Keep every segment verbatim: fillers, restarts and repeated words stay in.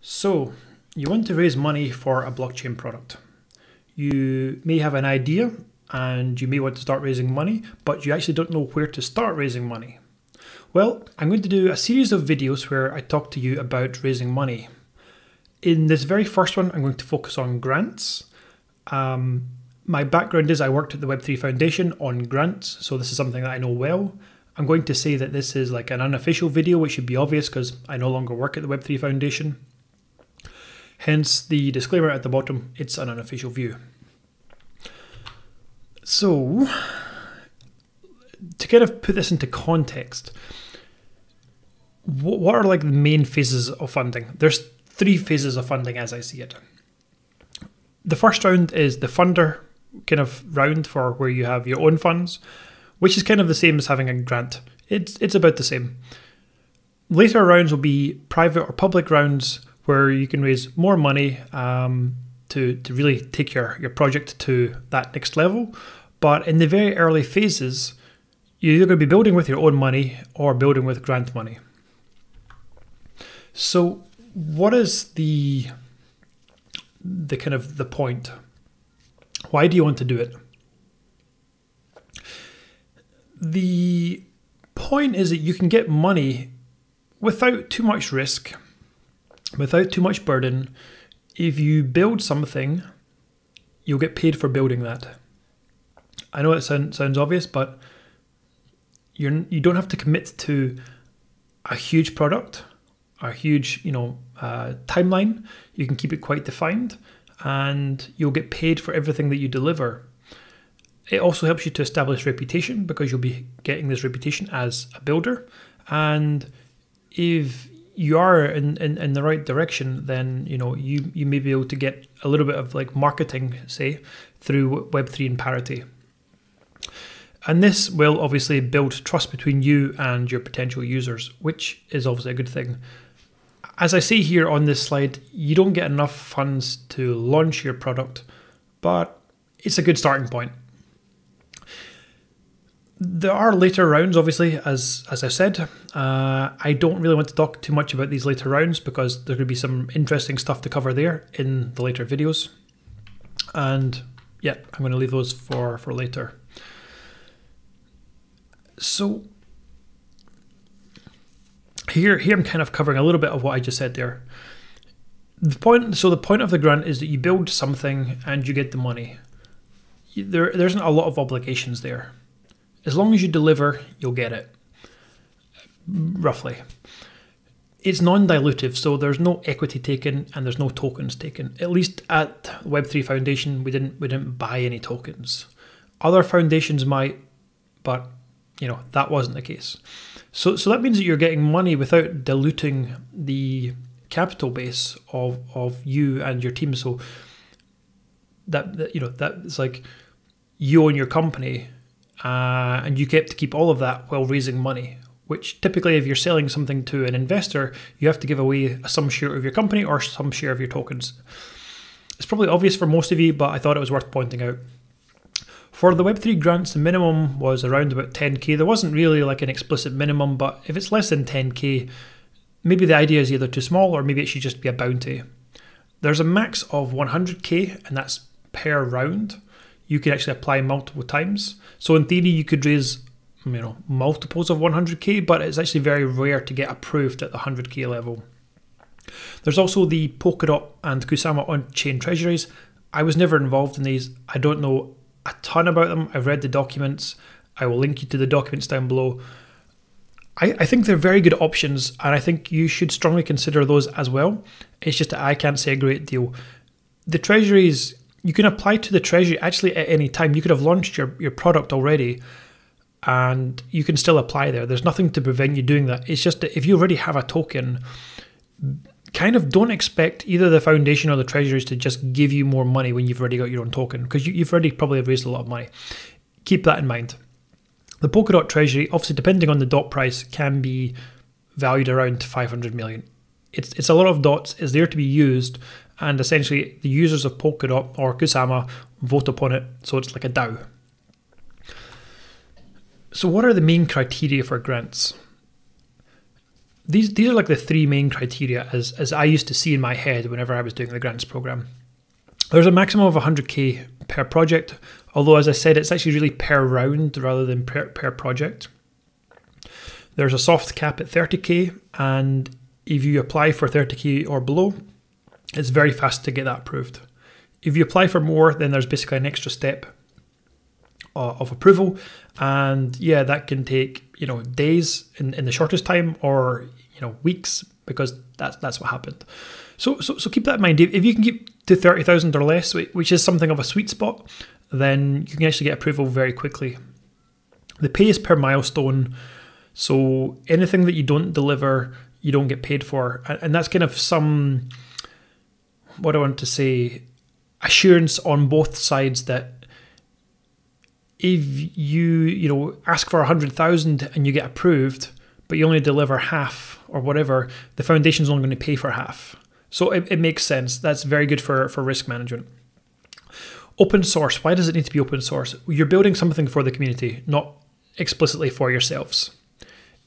So you want to raise money for a blockchain product. You may have an idea and you may want to start raising money, but you actually don't know where to start raising money. Well, I'm going to do a series of videos where I talk to you about raising money. In this very first one, I'm going to focus on grants. Um, my background is I worked at the Web three Foundation on grants, so this is something that I know well. I'm going to say that this is like an unofficial video, which should be obvious because I no longer work at the Web three Foundation. Hence the disclaimer at the bottom, it's an unofficial view. So, to kind of put this into context, what are like the main phases of funding? There's three phases of funding as I see it. The first round is the funder kind of round, for where you have your own funds, which is kind of the same as having a grant. It's, it's about the same. Later rounds will be private or public rounds where you can raise more money um, to, to really take your, your project to that next level. But in the very early phases, you're either going to be building with your own money or building with grant money. So what is the, the kind of the point? Why do you want to do it? The point is that you can get money without too much risk, without too much burden. If you build something, you'll get paid for building that. I know it sound, sounds obvious, but you're, you don't have to commit to a huge product, a huge you know uh, timeline. You can keep it quite defined, and you'll get paid for everything that you deliver. It also helps you to establish reputation, because you'll be getting this reputation as a builder. And if you are in, in, in the right direction, then you know you, you may be able to get a little bit of like marketing, say, through Web three and parity. And this will obviously build trust between you and your potential users, which is obviously a good thing. As I say here on this slide, you don't get enough funds to launch your product, but it's a good starting point. There are later rounds, obviously, as, as I said. Uh, I don't really want to talk too much about these later rounds because there's going to be some interesting stuff to cover there in the later videos. And yeah, I'm going to leave those for, for later. So here, here I'm kind of covering a little bit of what I just said there. The point, so the point of the grant is that you build something and you get the money. There, there isn't a lot of obligations there. As long as you deliver, you'll get it, roughly. It's non-dilutive, so there's no equity taken and there's no tokens taken. At least at Web three Foundation, we didn't we didn't buy any tokens. Other foundations might, but you know that wasn't the case. So so that means that you're getting money without diluting the capital base of of you and your team. So that, that you know that it's like you own your company. Uh, and you get to keep all of that while raising money, which typically if you're selling something to an investor, you have to give away some share of your company or some share of your tokens. It's probably obvious for most of you, but I thought it was worth pointing out. For the Web three grants, the minimum was around about ten K. There wasn't really like an explicit minimum, but if it's less than ten K, maybe the idea is either too small or maybe it should just be a bounty. There's a max of one hundred K, and that's per round. You could actually apply multiple times. So in theory, you could raise you know, multiples of one hundred K, but it's actually very rare to get approved at the one hundred K level. There's also the Polkadot and Kusama on-chain treasuries. I was never involved in these. I don't know a ton about them. I've read the documents. I will link you to the documents down below. I, I think they're very good options, and I think you should strongly consider those as well. It's just that I can't say a great deal. The treasuries, you can apply to the treasury actually at any time. You could have launched your, your product already and you can still apply there. There's nothing to prevent you doing that. It's just that if you already have a token, kind of don't expect either the foundation or the treasuries to just give you more money when you've already got your own token, because you, you've already probably raised a lot of money. Keep that in mind. The Polkadot treasury, obviously depending on the dot price, can be valued around five hundred million. It's, it's a lot of dots. It's there to be used. And essentially the users of Polkadot or Kusama vote upon it, so it's like a DAO. So what are the main criteria for grants? these these are like the three main criteria as, as I used to see in my head whenever I was doing the grants program. There's a maximum of one hundred K per project, although as I said, it's actually really per round rather than per, per project. There's a soft cap at thirty K, and if you apply for thirty K or below, it's very fast to get that approved. If you apply for more, then there's basically an extra step uh, of approval, and yeah, that can take, you know, days in, in the shortest time, or, you know, weeks, because that's that's what happened. So so, so keep that in mind. If you can get to thirty thousand or less, which is something of a sweet spot, then you can actually get approval very quickly. The pay is per milestone, so anything that you don't deliver, you don't get paid for, and that's kind of some, what I want to say, assurance on both sides that if you, you know, ask for a hundred thousand and you get approved, but you only deliver half or whatever, the foundation's only going to pay for half. So it, it makes sense. That's very good for, for risk management. Open source. Why does it need to be open source? You're building something for the community, not explicitly for yourselves.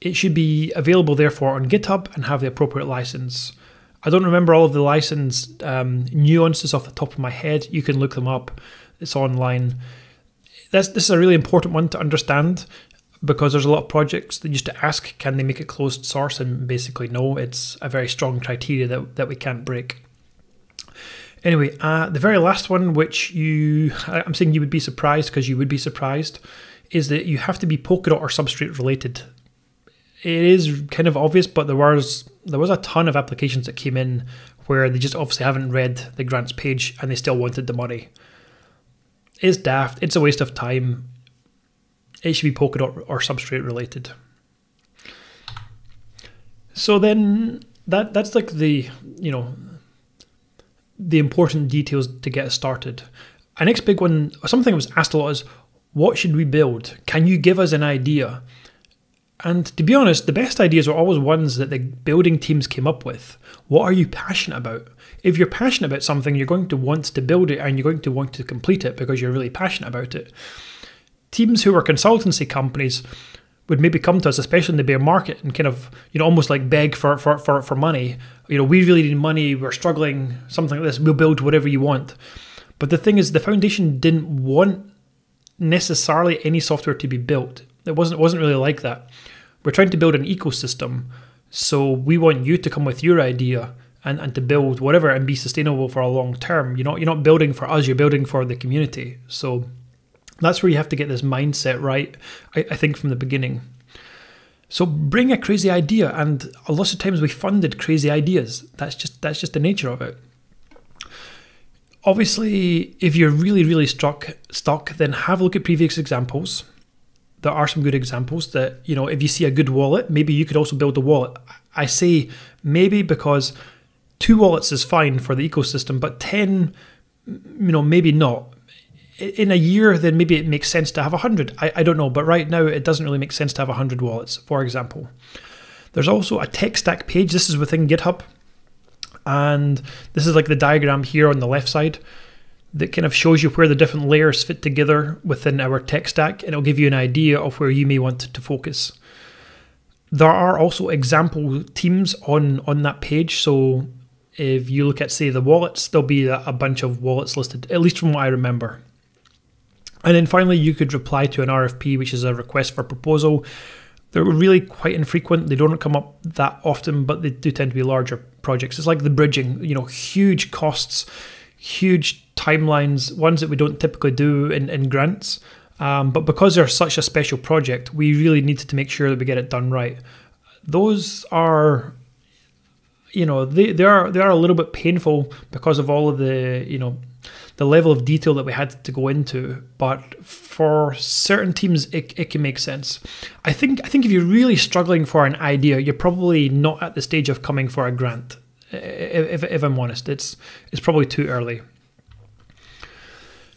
It should be available, therefore, on GitHub and have the appropriate license. I don't remember all of the license um, nuances off the top of my head. You can look them up. It's online. That's, this is a really important one to understand, because there's a lot of projects that used to ask, can they make it closed source? And basically, no, it's a very strong criteria that, that we can't break. Anyway, uh, the very last one, which you, I'm saying you would be surprised because you would be surprised, is that you have to be Polkadot or Substrate related. It is kind of obvious, but there was there was a ton of applications that came in where they just obviously haven't read the grants page and they still wanted the money. It's daft. It's a waste of time. It should be Polkadot or Substrate related. So then that that's like the, you know, the important details to get us started. Our next big one, something that was asked a lot, is what should we build? Can you give us an idea? And to be honest, the best ideas are always ones that the building teams came up with. What are you passionate about? If you're passionate about something, you're going to want to build it and you're going to want to complete it because you're really passionate about it. Teams who are consultancy companies would maybe come to us, especially in the bear market, and kind of, you know, almost like beg for, for, for, for money. You know, we really need money, we're struggling, something like this, we'll build whatever you want. But the thing is, the foundation didn't want necessarily any software to be built. It wasn't, it wasn't really like that. We're trying to build an ecosystem, so we want you to come with your idea and, and to build whatever and be sustainable for a long term. You're not, you're not building for us, you're building for the community. So that's where you have to get this mindset right, I, I think, from the beginning. So bring a crazy idea, and a lot of times we funded crazy ideas. That's just, that's just the nature of it. Obviously, if you're really, really struck, stuck, then have a look at previous examples. There are some good examples that, you know, if you see a good wallet, maybe you could also build a wallet. I say maybe because two wallets is fine for the ecosystem, but ten, you know, maybe not. In a year, then maybe it makes sense to have one hundred. I, I don't know, but right now it doesn't really make sense to have one hundred wallets, for example. There's also a tech stack page. This is within GitHub. And this is like the diagram here on the left side that kind of shows you where the different layers fit together within our tech stack, and it'll give you an idea of where you may want to focus. There are also example teams on, on that page. So if you look at, say, the wallets, there'll be a bunch of wallets listed, at least from what I remember. And then finally, you could reply to an R F P, which is a request for proposal. They're really quite infrequent. They don't come up that often, but they do tend to be larger projects. It's like the bridging, you know, huge costs, huge timelines, ones that we don't typically do in, in grants. Um, but because they're such a special project, we really needed to make sure that we get it done right. Those are, you know, they, they are they are a little bit painful because of all of the, you know, the level of detail that we had to go into. But for certain teams, it, it can make sense. I think I think if you're really struggling for an idea, you're probably not at the stage of coming for a grant. If, if I'm honest, it's it's probably too early.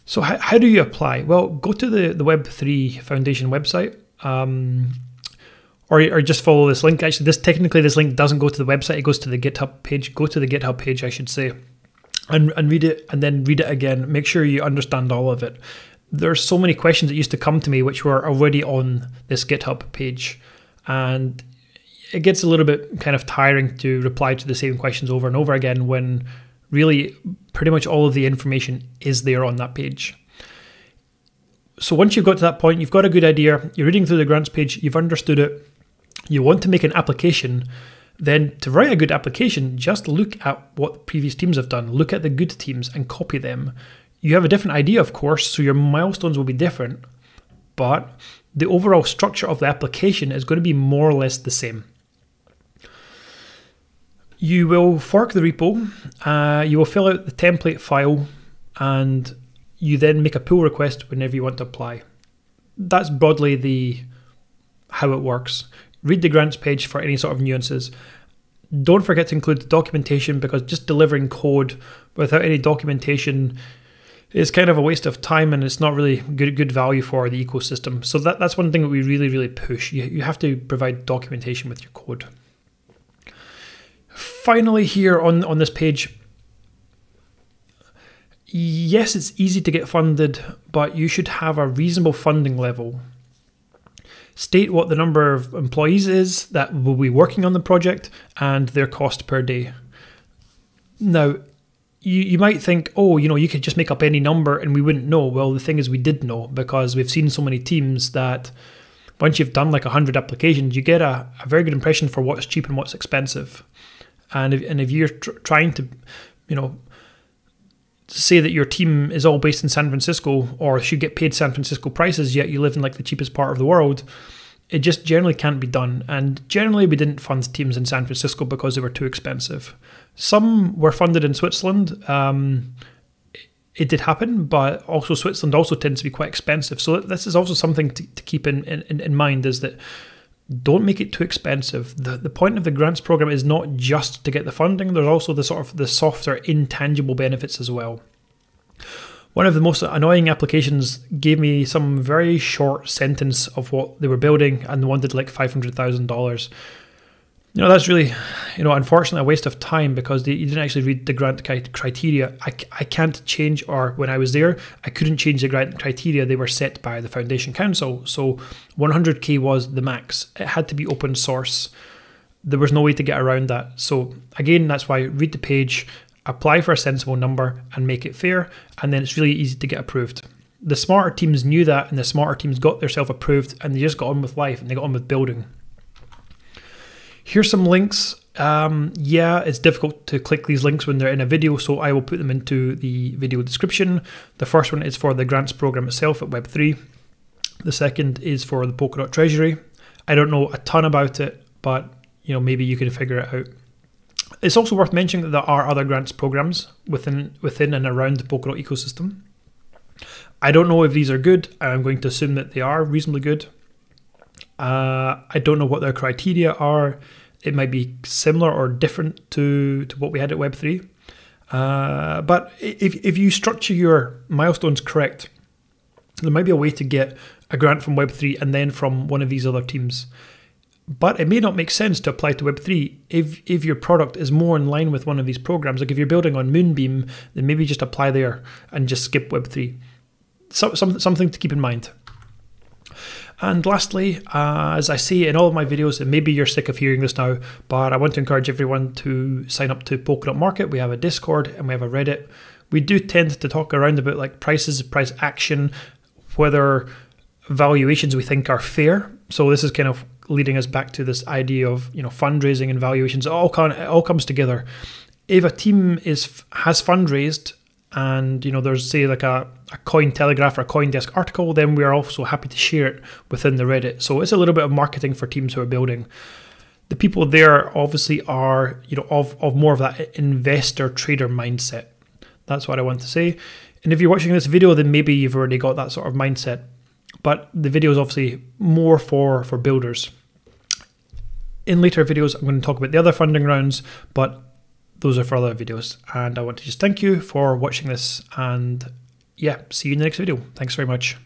So how, how do you apply? Well, go to the, the Web three Foundation website, um, or, or just follow this link. Actually, this technically this link doesn't go to the website, it goes to the GitHub page. Go to the GitHub page, I should say, and, and read it, and then read it again. Make sure you understand all of it. There's so many questions that used to come to me which were already on this GitHub page, and it gets a little bit kind of tiring to reply to the same questions over and over again when really pretty much all of the information is there on that page. So once you've got to that point, you've got a good idea, you're reading through the grants page, you've understood it, you want to make an application, then to write a good application, just look at what previous teams have done, look at the good teams and copy them. You have a different idea, of course, so your milestones will be different, but the overall structure of the application is going to be more or less the same. You will fork the repo, uh, you will fill out the template file, and you then make a pull request whenever you want to apply. That's broadly the how it works. Read the grants page for any sort of nuances. Don't forget to include the documentation, because just delivering code without any documentation is kind of a waste of time, and it's not really good good value for the ecosystem. So that, that's one thing that we really, really push. You, you have to provide documentation with your code. Finally, here on, on this page, yes, it's easy to get funded, but you should have a reasonable funding level. State what the number of employees is that will be working on the project and their cost per day. Now, you, you might think, oh, you know, you could just make up any number and we wouldn't know. Well, the thing is, we did know, because we've seen so many teams that once you've done like a hundred applications, you get a, a very good impression for what's cheap and what's expensive. And if, and if you're tr trying to, you know, say that your team is all based in San Francisco or should get paid San Francisco prices, yet you live in like the cheapest part of the world, it just generally can't be done. And generally we didn't fund teams in San Francisco because they were too expensive. Some were funded in Switzerland. Um, it did happen, but also Switzerland also tends to be quite expensive. So this is also something to, to keep in, in, in mind, is that don't make it too expensive. The, the point of the grants program is not just to get the funding, there's also the sort of the softer intangible benefits as well. One of the most annoying applications gave me some very short sentence of what they were building and wanted like five hundred thousand dollars. You know, that's really, you know, unfortunately a waste of time, because they, you didn't actually read the grant criteria. I, I can't change, or when I was there, I couldn't change the grant criteria. They were set by the Foundation Council. So one hundred K was the max. It had to be open source. There was no way to get around that. So again, that's why read the page, apply for a sensible number and make it fair. And then it's really easy to get approved. The smarter teams knew that, and the smarter teams got themselves approved, and they just got on with life and they got on with building. Here's some links. Um, yeah, it's difficult to click these links when they're in a video, so I will put them into the video description. The first one is for the grants program itself at Web three. The second is for the Polkadot Treasury. I don't know a ton about it, but you know, maybe you can figure it out. It's also worth mentioning that there are other grants programs within, within and around the Polkadot ecosystem. I don't know if these are good. I'm going to assume that they are reasonably good. Uh, I don't know what their criteria are. It might be similar or different to, to what we had at Web three. Uh, but if, if you structure your milestones correct, there might be a way to get a grant from Web three and then from one of these other teams. But it may not make sense to apply to Web three if, if your product is more in line with one of these programs. Like if you're building on Moonbeam, then maybe just apply there and just skip Web three. So, some, something to keep in mind. And lastly, uh, as I say in all of my videos, and maybe you're sick of hearing this now, but I want to encourage everyone to sign up to Polkadot Market. We have a Discord and we have a Reddit. We do tend to talk around about like prices, price action, whether valuations we think are fair. So this is kind of leading us back to this idea of, you know, fundraising and valuations. It all, can, it all comes together. If a team is has fundraised, and you know, there's say like a, a Cointelegraph or a Coindesk article, then we are also happy to share it within the Reddit. So it's a little bit of marketing for teams who are building. The people there obviously are, you know, of, of more of that investor trader mindset. That's what I want to say. And if you're watching this video, then maybe you've already got that sort of mindset. But the video is obviously more for, for builders. In later videos, I'm going to talk about the other funding rounds, but those are for other videos. And I want to just thank you for watching this, and yeah, see you in the next video. Thanks very much.